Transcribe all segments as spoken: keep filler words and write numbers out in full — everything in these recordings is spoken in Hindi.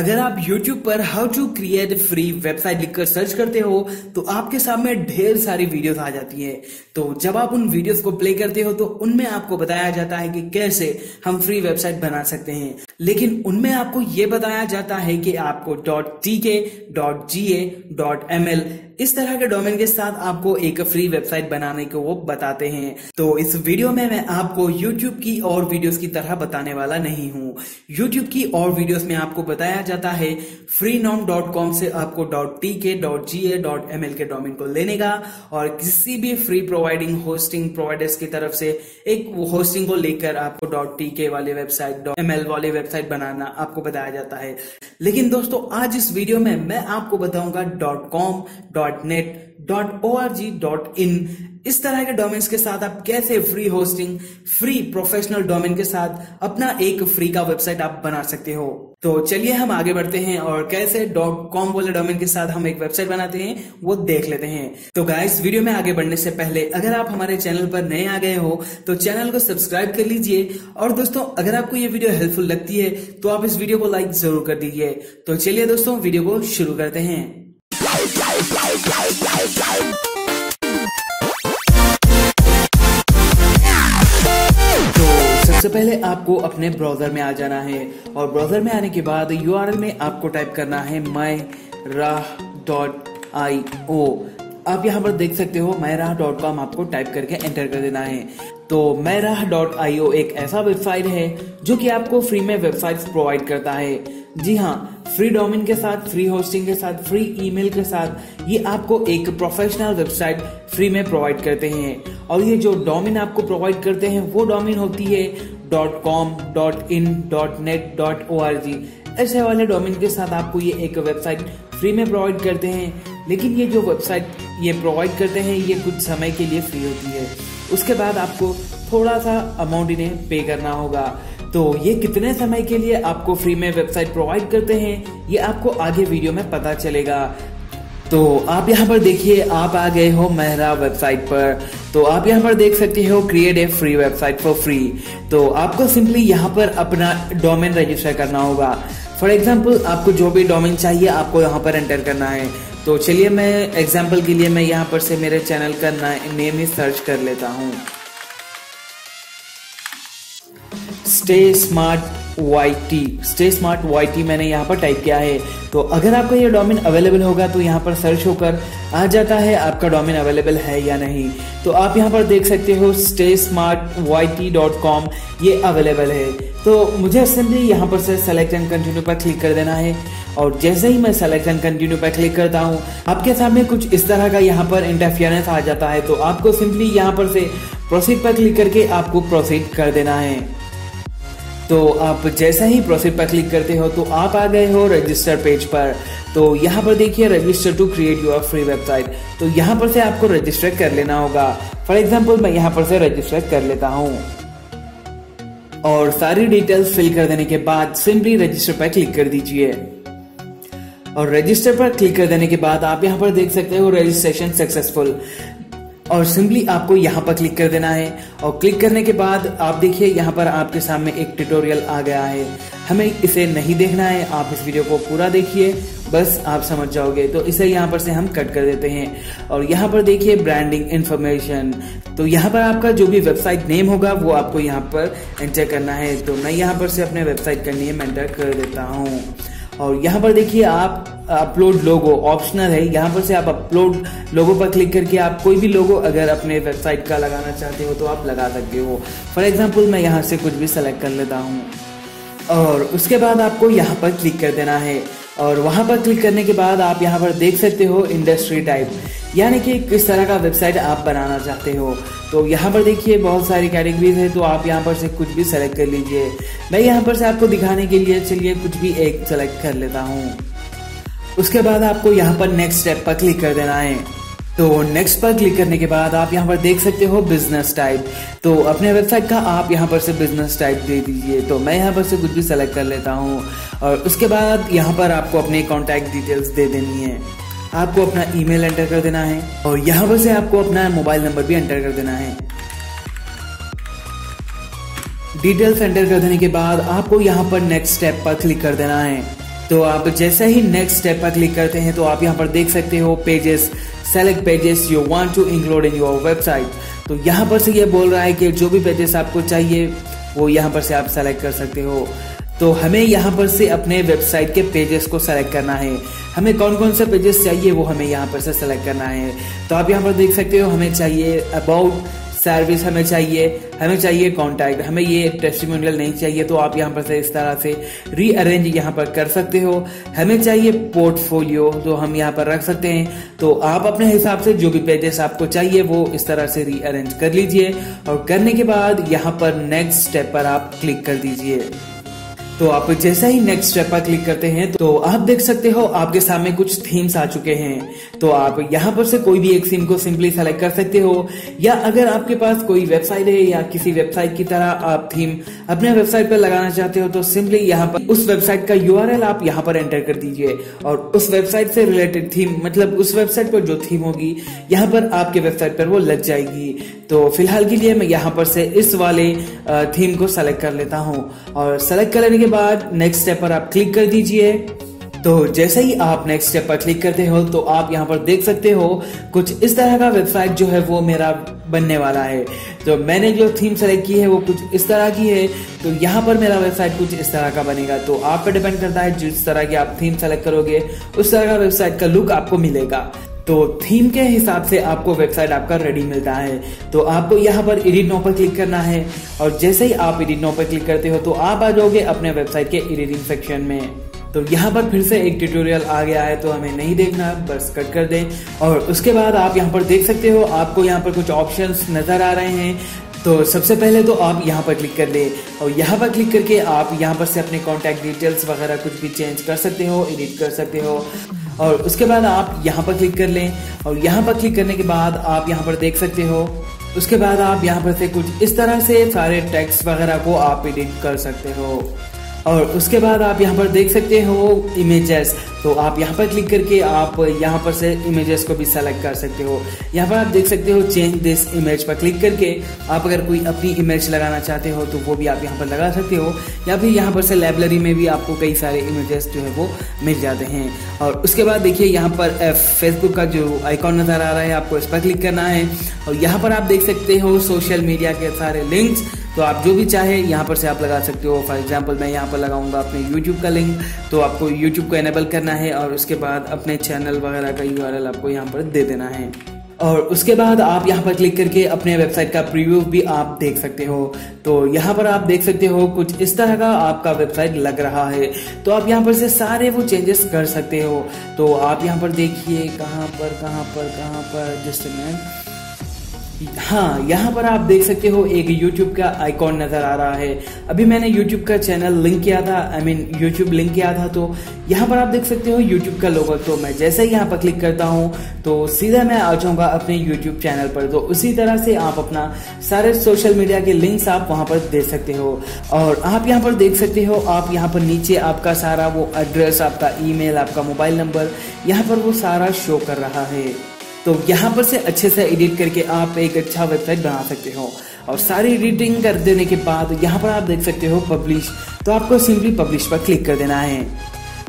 अगर आप YouTube पर how to create free website लिखकर सर्च करते हो तो आपके सामने ढेर सारी वीडियोस आ जाती है। तो जब आप उन वीडियोस को प्ले करते हो तो उनमें आपको बताया जाता है कि कैसे हम फ्री वेबसाइट बना सकते हैं, लेकिन उनमें आपको ये बताया जाता है कि आपको .tk.ga.ml इस तरह के डोमेन के साथ आपको एक फ्री वेबसाइट बनाने को वो बताते हैं। तो इस वीडियो में मैं आपको YouTube की और वीडियोस की तरह बताने वाला नहीं हूँ। YouTube की और वीडियोस में आपको बताया जाता है freenom डॉट com से आपको .tk.ga.ml के डोमेन को लेने का और किसी भी फ्री प्रोवाइडिंग होस्टिंग प्रोवाइडर्स की तरफ से एक होस्टिंग को लेकर आपको .tk वाले वेबसाइट .ml वाले वेबसाइट बनाना आपको बताया जाता है। लेकिन दोस्तों आज इस वीडियो में मैं आपको बताऊंगा .com .net.org.in इस तरह के डोमेन्स के साथ आप कैसे free hosting free professional domain के साथ अपना एक फ्री का वेबसाइट आप बना सकते हो। तो चलिए हम आगे बढ़ते हैं और कैसे .com वाले डोमेन के साथ हम एक वेबसाइट बनाते हैं वो देख लेते हैं। तो गाइस वीडियो में आगे बढ़ने से पहले अगर आप हमारे चैनल पर नए आ गए हो तो चैनल को सब्सक्राइब कर लीजिए और दोस्तों अगर आपको ये वीडियो हेल्पफुल लगती है तो आप इस वीडियो को लाइक जरूर कर दीजिए। तो चलिए दोस्तों वीडियो को शुरू करते हैं। सबसे पहले आपको अपने ब्राउजर में आ जाना है और ब्राउजर में आने के बाद यूआरएल में आपको टाइप करना है mirah डॉट आई ओ। आप यहाँ पर देख सकते हो mirah डॉट com आपको टाइप करके एंटर कर देना है। तो mirah डॉट आई ओ एक ऐसा वेबसाइट है जो कि आपको फ्री में वेबसाइट्स प्रोवाइड करता है। जी हाँ, फ्री डोमेन के साथ फ्री होस्टिंग के साथ फ्री ईमेल के साथ ये आपको एक प्रोफेशनल वेबसाइट फ्री में प्रोवाइड करते हैं और ये जो डोमेन आपको प्रोवाइड करते हैं वो डोमेन होती है .com, .in, .net, .org। ऐसे वाले डोमेन के साथ आपको ये एक वेबसाइट फ्री में प्रोवाइड करते हैं, लेकिन ये जो वेबसाइट ये प्रोवाइड करते हैं ये कुछ समय के लिए फ्री होती है, उसके बाद आपको थोड़ा सा अमाउंट इन्हें पे करना होगा। तो ये कितने समय के लिए आपको फ्री में वेबसाइट प्रोवाइड करते हैं ये आपको आगे वीडियो में पता चलेगा। तो आप यहाँ पर देखिए आप आ गए हो mirah वेबसाइट पर। तो आप यहाँ पर देख सकते हो create a free website for free. तो आपको सिंपली यहाँ पर अपना डोमेन रजिस्टर करना होगा। फॉर एग्जाम्पल आपको जो भी डोमेन चाहिए आपको यहाँ पर एंटर करना है। तो चलिए मैं एग्जाम्पल के लिए मैं यहाँ पर से मेरे चैनल का नेम ही सर्च कर लेता हूँ, stay smart Y T stay smart Y T मैंने यहाँ पर टाइप किया है। तो अगर आपका ये डोमेन अवेलेबल होगा तो यहाँ पर सर्च होकर आ जाता है आपका डोमेन अवेलेबल है या नहीं। तो आप यहाँ पर देख सकते हो stay smart Y T dot com ये अवेलेबल है। तो मुझे सिंपली यहाँ पर से सेलेक्ट एंड कंटिन्यू पर क्लिक कर देना है और जैसे ही मैं सेलेक्ट एंड कंटिन्यू पर क्लिक करता हूँ आपके सामने कुछ इस तरह का यहाँ पर इंटरफियरेंस आ जाता है। तो आपको सिंपली यहाँ पर से प्रोसीड पर क्लिक करके आपको प्रोसीड कर देना है। तो आप जैसा ही प्रोसीड पर क्लिक करते हो तो आप आ गए हो रजिस्टर पेज पर। तो यहाँ पर देखिए register to create your free website. तो यहाँ पर से आपको रजिस्टर कर लेना होगा। फॉर एग्जांपल मैं यहाँ पर से रजिस्टर कर लेता हूँ और सारी डिटेल्स फिल कर देने के बाद सिंपली रजिस्टर पर क्लिक कर दीजिए और रजिस्टर पर क्लिक कर देने के बाद आप यहाँ पर देख सकते हो रजिस्ट्रेशन सक्सेसफुल और सिंपली आपको यहाँ पर क्लिक कर देना है। और क्लिक करने के बाद आप देखिए यहाँ पर आपके सामने एक ट्यूटोरियल आ गया है। हमें इसे नहीं देखना है, आप इस वीडियो को पूरा देखिए बस आप समझ जाओगे। तो इसे यहाँ पर से हम कट कर देते हैं और यहाँ पर देखिए ब्रांडिंग इन्फॉर्मेशन। तो यहाँ पर आपका जो भी वेबसाइट नेम होगा वो आपको यहाँ पर एंटर करना है। तो मैं यहाँ पर से अपने वेबसाइट का नेम एंटर कर देता हूँ और यहाँ पर देखिए आप अपलोड लोगो ऑप्शनल है, यहाँ पर से आप अपलोड लोगो पर क्लिक करके आप कोई भी लोगो अगर अपने वेबसाइट का लगाना चाहते हो तो आप लगा सकते हो। फॉर एग्जांपल मैं यहाँ से कुछ भी सेलेक्ट कर लेता हूँ और उसके बाद आपको यहाँ पर क्लिक कर देना है और वहाँ पर क्लिक करने के बाद आप यहाँ पर देख सकते हो इंडस्ट्री टाइप, यानी कि किस तरह का वेबसाइट आप बनाना चाहते हो। तो यहाँ पर देखिए बहुत सारी कैटेगरीज है, तो आप यहाँ पर से कुछ भी सेलेक्ट कर लीजिए। मैं यहाँ पर से आपको दिखाने के लिए चलिए कुछ भी एक सेलेक्ट कर लेता हूँ। उसके बाद आपको यहाँ पर नेक्स्ट स्टेप पर क्लिक कर देना है। तो नेक्स्ट पर क्लिक करने के बाद आप यहाँ पर देख सकते हो बिजनेस टाइप। तो अपने वेबसाइट का आप यहाँ पर से बिजनेस टाइप दे दीजिए। तो मैं यहाँ पर से कुछ भी सेलेक्ट कर लेता हूँ और उसके बाद यहाँ पर आपको अपने कॉन्टैक्ट डिटेल्स दे देनी है। आपको अपना ईमेल एंटर कर देना है और यहाँ पर से आपको अपना मोबाइल नंबर भी एंटर कर देना है। डिटेल्स एंटर कर देने के बाद आपको यहाँ पर नेक्स्ट स्टेप पर क्लिक कर देना है। तो आप जैसे ही नेक्स्ट स्टेप पर क्लिक करते हैं तो आप यहाँ पर देख सकते हो pages, select pages you want to include in your website. तो यहाँ पर से ये बोल रहा है कि जो भी पेजेस आपको चाहिए वो यहाँ पर से आप सेलेक्ट कर सकते हो। तो हमें यहाँ पर से अपने वेबसाइट के पेजेस को सेलेक्ट करना है, हमें कौन कौन से पेजेस चाहिए वो हमें यहाँ पर से सेलेक्ट करना है। तो आप यहाँ पर देख सकते हो हमें चाहिए अबाउट, सर्विस हमें चाहिए, हमें चाहिए कॉन्टैक्ट, हमें ये टेस्टिमोनियल नहीं चाहिए। तो आप यहाँ पर से इस तरह से रीअरेंज यहाँ पर कर सकते हो। हमें चाहिए पोर्टफोलियो, तो हम यहाँ पर रख सकते हैं। तो आप अपने हिसाब से जो भी पेजेस आपको चाहिए वो इस तरह से रीअरेंज कर लीजिए और करने के बाद यहाँ पर नेक्स्ट स्टेप पर आप क्लिक कर दीजिए। तो आप जैसा ही नेक्स्ट स्टेप पर क्लिक करते हैं तो आप देख सकते हो आपके सामने कुछ थीम्स आ चुके हैं। तो आप यहाँ पर से कोई भी एक थीम को सिंपली सेलेक्ट कर सकते हो, या अगर आपके पास कोई वेबसाइट है या किसी वेबसाइट की तरह आप थीम अपने वेबसाइट पर लगाना चाहते हो तो सिंपली यहाँ पर उस वेबसाइट का यूआरएल आप यहाँ पर एंटर कर दीजिए और उस वेबसाइट से रिलेटेड थीम, मतलब उस वेबसाइट पर जो थीम होगी यहाँ पर आपके वेबसाइट पर वो लग जाएगी। तो फिलहाल के लिए मैं यहाँ पर से इस वाले थीम को सेलेक्ट कर लेता हूँ और सेलेक्ट करने के बाद नेक्स्ट स्टेप पर आप क्लिक कर दीजिए। तो जैसे ही आप नेक्स्ट स्टेप पर क्लिक करते हो तो आप यहाँ पर देख सकते हो कुछ इस तरह का वेबसाइट जो है वो मेरा बनने वाला है। तो मैंने जो थीम सेलेक्ट की है वो कुछ इस तरह की है, तो यहाँ पर मेरा वेबसाइट कुछ इस तरह का बनेगा। तो आप पर डिपेंड करता है जिस तरह की आप थीम सेलेक्ट करोगे उस तरह का वेबसाइट का लुक आपको मिलेगा। तो थीम के हिसाब से आपको वेबसाइट आपका रेडी मिलता है। तो आपको यहाँ पर एडिट नाउ पर क्लिक करना है और जैसे ही आप एडिट नाउ पर क्लिक करते हो तो आप आ जाओगे अपने वेबसाइट के एडिटिंग सेक्शन में। तो यहाँ पर फिर से एक ट्यूटोरियल आ गया है तो हमें नहीं देखना, बस कट कर दें। और उसके बाद आप यहाँ पर देख सकते हो आपको यहाँ पर कुछ ऑप्शंस नजर आ रहे हैं। तो सबसे पहले तो आप यहाँ पर क्लिक कर ले और यहाँ पर क्लिक करके आप यहाँ पर से अपने कॉन्टैक्ट डिटेल्स वगैरह कुछ भी चेंज कर सकते हो, एडिट कर सकते हो। और उसके बाद आप यहाँ पर क्लिक कर लें और यहाँ पर क्लिक करने के बाद आप यहाँ पर देख सकते हो उसके बाद आप यहाँ पर से कुछ इस तरह से सारे टेक्स्ट वगैरह को आप एडिट कर सकते हो। और उसके बाद आप यहाँ पर देख सकते हो इमेजेस, तो आप यहाँ पर क्लिक करके आप यहाँ पर से इमेजेस को भी सेलेक्ट कर सकते हो। यहाँ पर आप देख सकते हो चेंज दिस इमेज पर क्लिक करके आप अगर कोई अपनी इमेज लगाना चाहते हो तो वो भी आप यहाँ पर लगा सकते हो, या फिर यहाँ पर से लाइब्रेरी में भी आपको कई सारे इमेजेस जो है वो मिल जाते हैं। और उसके बाद देखिए यहाँ पर फेसबुक का जो आइकॉन नज़र आ रहा है आपको इस पर क्लिक करना है और यहाँ पर आप देख सकते हो सोशल मीडिया के सारे लिंक्स। तो आप जो भी चाहे यहाँ पर से आप लगा सकते हो। फॉर एग्जांपल मैं यहाँ पर लगाऊंगा अपने यूट्यूब का लिंक, तो आपको यूट्यूब को एनेबल करना है और उसके बाद अपने चैनल वगैरह का यूआरएल आपको यहाँ पर दे देना है। और उसके बाद आप यहाँ पर क्लिक करके अपने वेबसाइट का प्रीव्यू भी आप देख सकते हो। तो यहाँ पर आप देख सकते हो कुछ इस तरह का आपका वेबसाइट लग रहा है। तो आप यहाँ पर से सारे वो चेंजेस कर सकते हो। तो आप यहाँ पर देखिए कहाँ पर कहाँ पर कहाँ पर जस्ट मिनट हाँ यहाँ पर आप देख सकते हो एक YouTube का आइकॉन नजर आ रहा है। अभी मैंने YouTube का चैनल लिंक किया था, आई मीन YouTube लिंक किया था। तो यहाँ पर आप देख सकते हो YouTube का लोगो। तो मैं जैसे ही यहाँ पर क्लिक करता हूँ तो सीधा मैं आ जाऊँगा अपने YouTube चैनल पर। तो उसी तरह से आप अपना सारे सोशल मीडिया के लिंक्स आप वहाँ पर दे सकते हो। और आप यहाँ पर देख सकते हो आप यहाँ पर नीचे आपका सारा वो एड्रेस, आपका ईमेल, आपका मोबाइल नंबर यहाँ पर वो सारा शो कर रहा है। तो यहाँ पर से अच्छे से एडिट करके आप एक अच्छा वेबसाइट बना सकते हो। और सारी एडिटिंग कर देने के बाद यहाँ पर आप देख सकते हो पब्लिश, तो आपको सिंपली पब्लिश पर क्लिक कर देना है।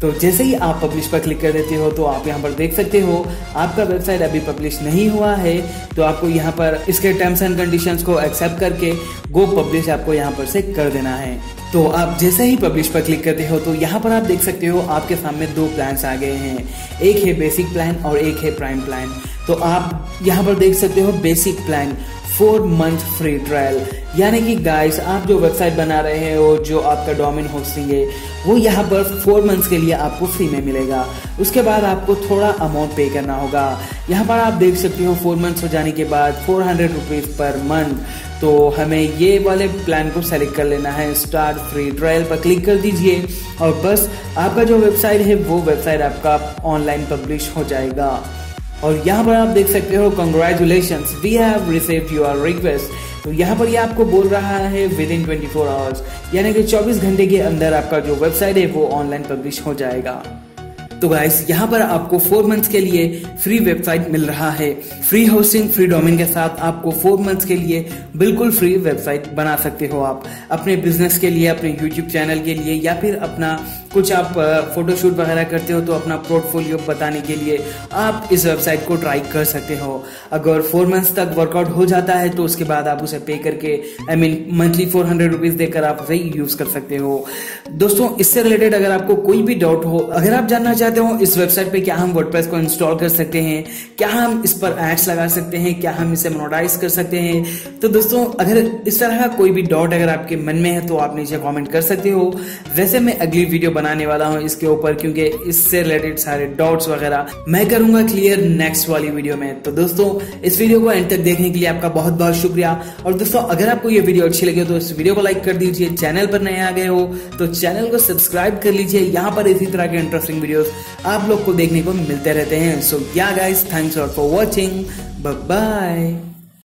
तो जैसे ही आप पब्लिश पर क्लिक कर देते हो तो आप यहाँ पर देख सकते हो आपका वेबसाइट अभी पब्लिश नहीं हुआ है। तो आपको यहाँ पर इसके टर्म्स एंड कंडीशंस को एक्सेप्ट करके गो पब्लिश आपको यहाँ पर से कर देना है। तो आप जैसे ही पब्लिश पर क्लिक करते हो तो यहाँ पर आप देख सकते हो आपके सामने दो प्लान्स आ गए हैं, एक है बेसिक प्लान और एक है प्राइम प्लान। तो आप यहाँ पर देख सकते हो basic plan four month free trial, यानी कि गाइस आप जो वेबसाइट बना रहे हो, जो आपका डोमेन होस्टिंग है वो यहाँ पर फोर मंथ्स के लिए आपको फ्री में मिलेगा। उसके बाद आपको थोड़ा अमाउंट पे करना होगा। यहाँ पर आप देख सकते हो फोर मंथ्स हो जाने के बाद four hundred rupees per month. तो हमें ये वाले प्लान को सेलेक्ट कर लेना है, स्टार्ट फ्री ट्रायल पर क्लिक कर दीजिए और बस आपका जो वेबसाइट है वो वेबसाइट आपका ऑनलाइन पब्लिश हो जाएगा। और यहाँ पर आप देख सकते हो congratulations we have received your request. तो यहाँ पर ये आपको बोल रहा है within twenty four hours, यानी कि चौबीस घंटे के अंदर आपका जो वेबसाइट है वो ऑनलाइन पब्लिश हो जाएगा। तो गाइस यहाँ पर आपको फोर मंथ्स के लिए फ्री वेबसाइट मिल रहा है। फ्री होस्टिंग, फ्री डोमेन के साथ आपको फोर मंथ्स के लिए बिल्कुल फ्री वेबसाइट बना सकते हो। आप अपने बिजनेस के लिए, अपने यूट्यूब चैनल के लिए, या फिर अपना कुछ आप फोटोशूट वगैरह करते हो तो अपना पोर्टफोलियो बताने के लिए आप इस वेबसाइट को ट्राई कर सकते हो। अगर फोर मंथ्स तक वर्कआउट हो जाता है तो उसके बाद आप उसे पे करके I mean monthly four hundred rupees देकर आप उसे यूज कर सकते हो। दोस्तों, इससे रिलेटेड अगर आपको कोई भी डाउट हो, अगर आप जानना चाहते हो इस वेबसाइट पे क्या हम वर्डप्रेस को इंस्टॉल कर सकते हैं, क्या हम इस पर एड्स लगा सकते हैं, क्या हम इसे मोनेटाइज कर सकते हैं, तो दोस्तों अगर इस तरह का कोई भी डाउट अगर आपके मन में है तो आप नीचे कमेंट कर सकते हो। वैसे मैं अगली वीडियो बनाने वाला हूं इसके ऊपर, क्योंकि इससे रिलेटेड सारे डाउट्स वगैरह मैं करूंगा क्लियर नेक्स्ट वाली वीडियो में। तो दोस्तों, इस वीडियो को एंड तक देखने के लिए आपका बहुत बहुत शुक्रिया। और दोस्तों, अगर आपको ये वीडियो अच्छी लगी हो तो इस वीडियो को लाइक कर दीजिए। चैनल पर नए आ गए हो तो चैनल को सब्सक्राइब कर लीजिए। यहाँ पर इसी तरह के इंटरेस्टिंग वीडियोस आप लोग को देखने को मिलते रहते हैं। So yeah guys, thanks for watching, bye bye.